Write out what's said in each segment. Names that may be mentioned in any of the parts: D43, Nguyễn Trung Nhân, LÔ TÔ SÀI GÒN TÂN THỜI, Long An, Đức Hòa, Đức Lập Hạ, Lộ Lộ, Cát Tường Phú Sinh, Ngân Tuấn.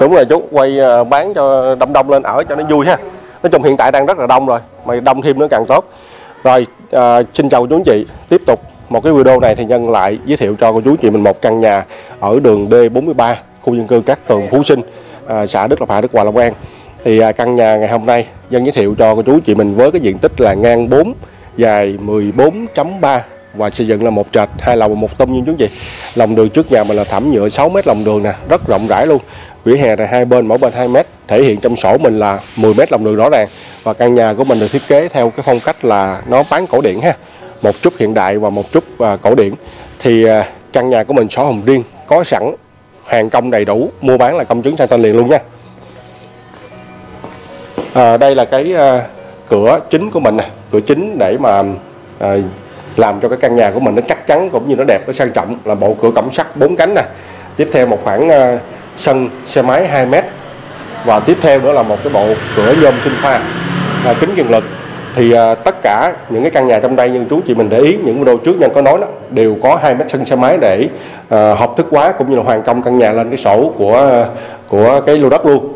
Đúng rồi chú, quay bán cho đông lên ở cho nó vui ha. Nói chung hiện tại đang rất là đông rồi, mà đông thêm nữa càng tốt. Rồi xin chào chú anh chị, tiếp tục một cái video này thì Nhân lại giới thiệu cho cô chú chị mình một căn nhà ở đường D43, khu dân cư Cát Tường Phú Sinh, xã Đức Lập Hạ, Đức Hòa, Long An. Thì căn nhà ngày hôm nay Dân giới thiệu cho cô chú chị mình với cái diện tích là ngang 4, dài 14.3 và xây dựng là một trệt, 2 lầu và 1 tum. Như chú chị, lòng đường trước nhà mình là thảm nhựa 6 mét lòng đường nè, rất rộng rãi luôn. Vỉa hè là hai bên, mỗi bên 2 mét, thể hiện trong sổ mình là 10 mét lòng đường rõ ràng. Và căn nhà của mình được thiết kế theo cái phong cách là nó bán cổ điển ha, một chút hiện đại và một chút cổ điển. Thì căn nhà của mình sổ hồng riêng, có sẵn hàng công đầy đủ, mua bán là công chứng sang tên liền luôn nha. Đây là cái cửa chính của mình nè, cửa chính để mà làm cho cái căn nhà của mình nó chắc chắn cũng như nó đẹp, nó sang trọng, là bộ cửa cổng sắt 4 cánh nè. Tiếp theo một khoảng sân xe máy 2 mét, và tiếp theo nữa là một cái bộ cửa nhôm sinh pha, kính cường lực. Thì tất cả những cái căn nhà trong đây, nhưng chú chị mình để ý những video trước Nhân có nói đó, đều có 2 mét sân xe máy để hợp thức hóa cũng như là hoàn công căn nhà lên cái sổ của cái lô đất luôn.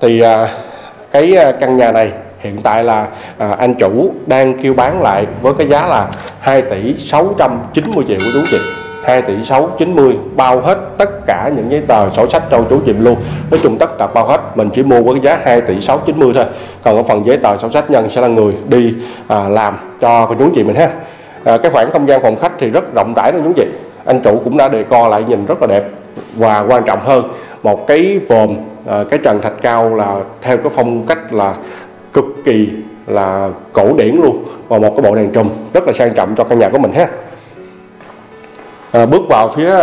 Thì cái căn nhà này hiện tại là anh chủ đang kêu bán lại với cái giá là 2 tỷ 690 triệu của chú chị. 2 tỷ 690 bao hết tất cả những giấy tờ sổ sách cho chú chị luôn, nói chung tất cả bao hết, mình chỉ mua với cái giá 2 tỷ 690 thôi. Còn ở phần giấy tờ sổ sách Nhân sẽ là người đi làm cho cô chú chị mình ha. Cái khoảng không gian phòng khách thì rất rộng rãi đó chú chị, anh chủ cũng đã decor lại nhìn rất là đẹp, và quan trọng hơn một cái vòm, cái trần thạch cao là theo cái phong cách là cực kỳ là cổ điển luôn, và một cái bộ đèn trùm rất là sang trọng cho căn nhà của mình ha. Bước vào phía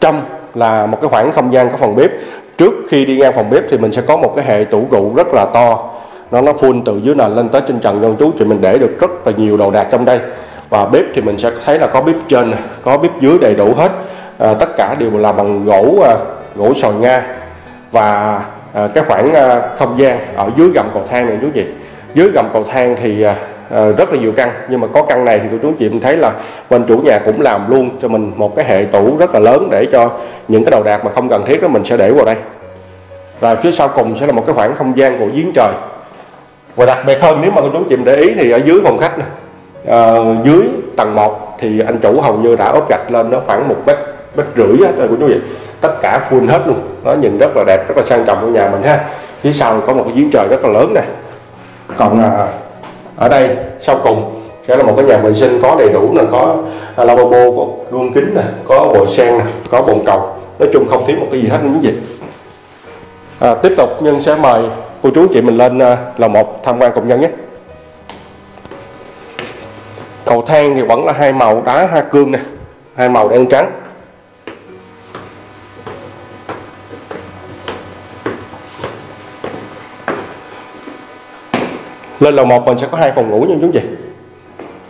trong là một cái khoảng không gian có phòng bếp. Trước khi đi ngang phòng bếp thì mình sẽ có một cái hệ tủ rượu rất là to, nó full từ dưới nền lên tới trên trần luôn chú chị mình, để được rất là nhiều đồ đạc trong đây. Và bếp thì mình sẽ thấy là có bếp trên, có bếp dưới đầy đủ hết, tất cả đều là bằng gỗ sồi Nga. Và cái khoảng không gian ở dưới gầm cầu thang này chú chị, dưới gầm cầu thang thì rất là nhiều căn, nhưng mà có căn này thì chú chị mình thấy là bên chủ nhà cũng làm luôn cho mình một cái hệ tủ rất là lớn, để cho những cái đồ đạc mà không cần thiết đó mình sẽ để vào đây. Rồi phía sau cùng sẽ là một cái khoảng không gian của giếng trời. Và đặc biệt hơn, nếu mà chú chị mình để ý thì ở dưới phòng khách này, dưới tầng 1 thì anh chủ hầu như đã ốp gạch lên nó khoảng 1,5 mét của chú chị, tất cả full hết luôn, nó nhìn rất là đẹp, rất là sang trọng của nhà mình ha. Phía sau có một cái giếng trời rất là lớn nè. Còn ở đây sau cùng sẽ là một cái nhà vệ sinh có đầy đủ, là có lavabo, có gương kính nè, có vòi sen nè, có bồn cầu, nói chung không thiếu một cái gì hết những gì. Tiếp tục Nhân sẽ mời cô chú chị mình lên lầu 1 tham quan cùng Nhân nhé. Cầu thang thì vẫn là hai màu đá hoa cương nè, hai màu đen trắng. Lên lầu 1 mình sẽ có 2 phòng ngủ nha chú chị,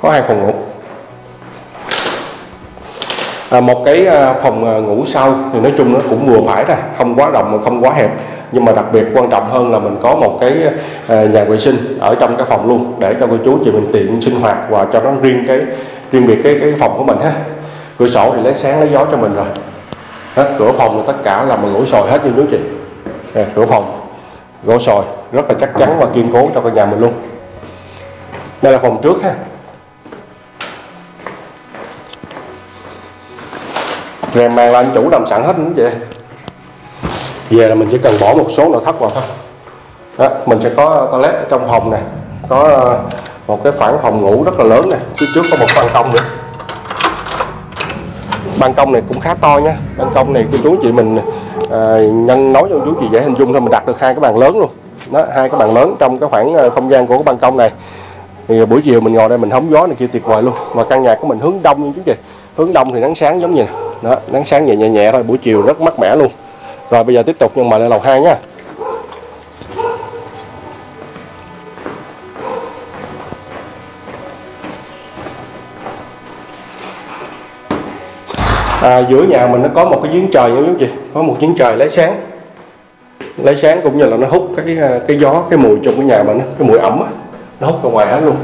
có 2 phòng ngủ, một cái phòng ngủ sau thì nói chung nó cũng vừa phải thôi, không quá rộng mà không quá hẹp. Nhưng mà đặc biệt quan trọng hơn là mình có một cái nhà vệ sinh ở trong cái phòng luôn, để cho cô chú chị mình tiện sinh hoạt và cho nó riêng biệt cái phòng của mình ha. Cửa sổ thì lấy sáng lấy gió cho mình rồi. Hết cửa phòng là tất cả là mình gỗ sồi hết như chú chị. Cửa phòng gỗ sồi rất là chắc chắn và kiên cố cho căn nhà mình luôn. Đây là phòng trước ha. Rèm màn là anh chủ làm sẵn hết như vậy. Về là mình chỉ cần bỏ một số nội thất vào thôi. Đó, mình sẽ có toilet ở trong phòng này, có một cái khoảng phòng ngủ rất là lớn này, phía trước có một ban công nữa. Ban công này cũng khá to nha. Ban công này cô chú chị mình Nhân nói cho chú chị dễ hình dung thôi, mình đặt được 2 cái bàn lớn luôn. Đó, 2 cái bàn lớn trong cái khoảng không gian của cái ban công này. Thì buổi chiều mình ngồi đây mình hóng gió này kia tuyệt vời luôn. Và căn nhà của mình hướng đông như chú chị. Hướng đông thì nắng sáng giống như này. Đó, nắng sáng nhẹ nhẹ thôi, buổi chiều rất mát mẻ luôn. Rồi bây giờ tiếp tục nhưng mà lên lầu 2 nha. Giữa nhà mình nó có một cái giếng trời nha chú chị, có một giếng trời lấy sáng cũng như là nó hút cái gió, cái mùi trong cái nhà mình, cái mùi ẩm đó, nó hút ra ngoài hết luôn.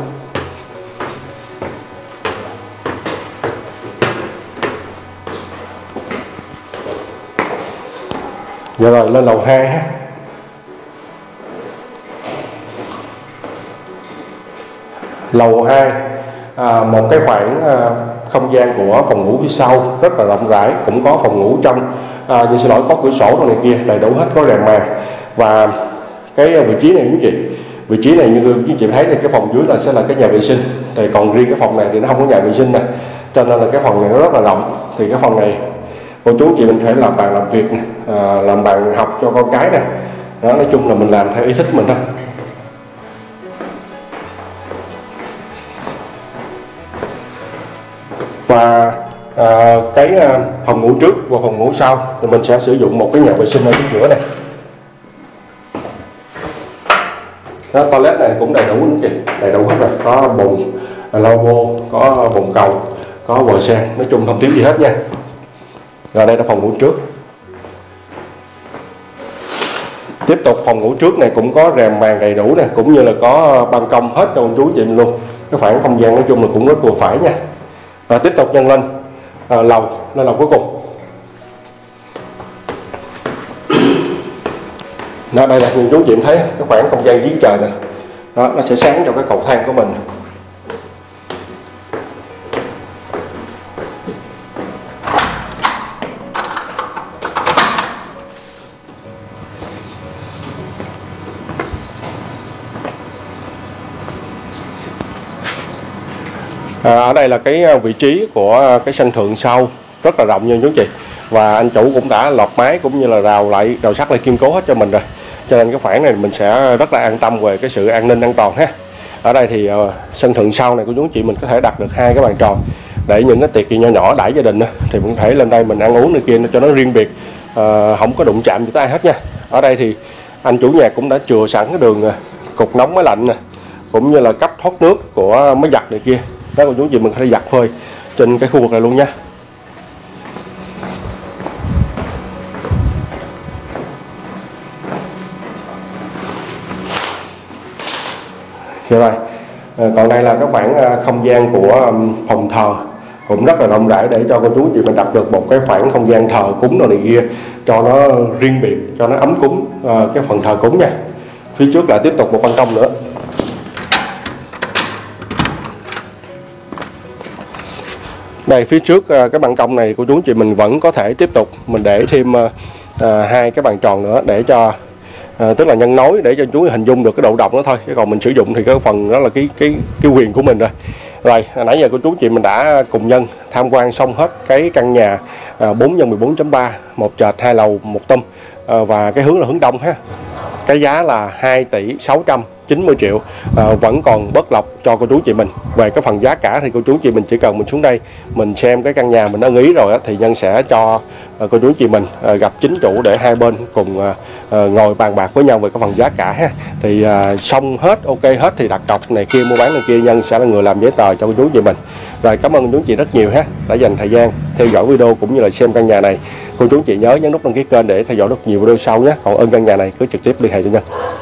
Dạ rồi, lên lầu 2 ha. Lầu 2 một cái khoảng không gian của phòng ngủ phía sau rất là rộng rãi, cũng có phòng ngủ trong, nhưng xin lỗi, có cửa sổ đồ này kia đầy đủ hết, có rèm màn. Và cái vị trí này quý chị, vị trí này như quý chị thấy thì cái phòng dưới là sẽ là cái nhà vệ sinh, thì còn riêng cái phòng này thì nó không có nhà vệ sinh nè, cho nên là cái phòng này nó rất là rộng. Thì cái phòng này cô chú chị mình phải làm bàn làm việc nè, làm bàn học cho con cái nè, nói chung là mình làm theo ý thích mình thôi. Và cái phòng ngủ trước và phòng ngủ sau thì mình sẽ sử dụng một cái nhà vệ sinh ở chính giữa này. Đó, toilet này cũng đầy đủ đúng chị, đầy đủ hết rồi, có bồn lavabo, có bồn cầu, có vòi sen, nói chung không thiếu gì hết nha. Rồi đây là phòng ngủ trước. Tiếp tục phòng ngủ trước này cũng có rèm màn đầy đủ nè, cũng như là có ban công hết cho cô chú chị luôn. Cái khoảng không gian nói chung là cũng rất vừa phải nha. Và tiếp tục nhân lên lầu, lên lầu cuối cùng. Đó, đây là như chú chị thấy cái khoảng không gian giếng trời này. Đó, nó sẽ sáng cho cái cầu thang của mình. Ở đây là cái vị trí của cái sân thượng sau, rất là rộng như chú chị, và anh chủ cũng đã lợp mái cũng như là rào lại, rào sắt lại kiên cố hết cho mình rồi, cho nên cái khoảng này mình sẽ rất là an tâm về cái sự an ninh an toàn ha. Ở đây thì sân thượng sau này của chú chị mình có thể đặt được 2 cái bàn tròn để những cái tiệc gì nhỏ nhỏ đãi gia đình thì cũng thể lên đây mình ăn uống này kia cho nó riêng biệt, không có đụng chạm gì tới ai hết nha. Ở đây thì anh chủ nhà cũng đã chừa sẵn cái đường cục nóng máy lạnh nè, cũng như là cấp thoát nước của máy giặt này kia. Đó, cô chú chị mình có thể giặt phơi trên cái khu vực này luôn nha. Được rồi, còn đây là các khoảng không gian của phòng thờ, cũng rất là rộng rãi để cho cô chú chị mình đặt được một cái khoảng không gian thờ cúng đồ này kia cho nó riêng biệt, cho nó ấm cúng cái phần thờ cúng nha. Phía trước là tiếp tục một ban công nữa. Đây phía trước cái ban công này của chú chị mình vẫn có thể tiếp tục mình để thêm 2 cái bàn tròn nữa để cho tức là nhân nối để cho chú hình dung được cái độ rộng đó thôi, chứ còn mình sử dụng thì cái phần đó là cái quyền của mình rồi. Rồi nãy giờ của chú chị mình đã cùng nhân tham quan xong hết cái căn nhà 4x14.3, một trệt 2 lầu 1 tum, và cái hướng là hướng đông ha. Cái giá là 2 tỷ 690 triệu, vẫn còn bất lộc cho cô chú chị mình. Về cái phần giá cả thì cô chú chị mình chỉ cần mình xuống đây mình xem cái căn nhà mình ưng ý rồi thì Nhân sẽ cho cô chú chị mình gặp chính chủ để hai bên cùng ngồi bàn bạc với nhau về cái phần giá cả ha. Thì xong hết, ok hết thì đặt cọc này kia, mua bán này kia, Nhân sẽ là người làm giấy tờ cho cô chú chị mình. Rồi cảm ơn cô chú chị rất nhiều ha, đã dành thời gian theo dõi video cũng như là xem căn nhà này. Cô chú chị nhớ nhấn nút đăng ký kênh để theo dõi được nhiều video sau nhé. Còn ơn căn nhà này cứ trực tiếp liên hệ cho Nhân.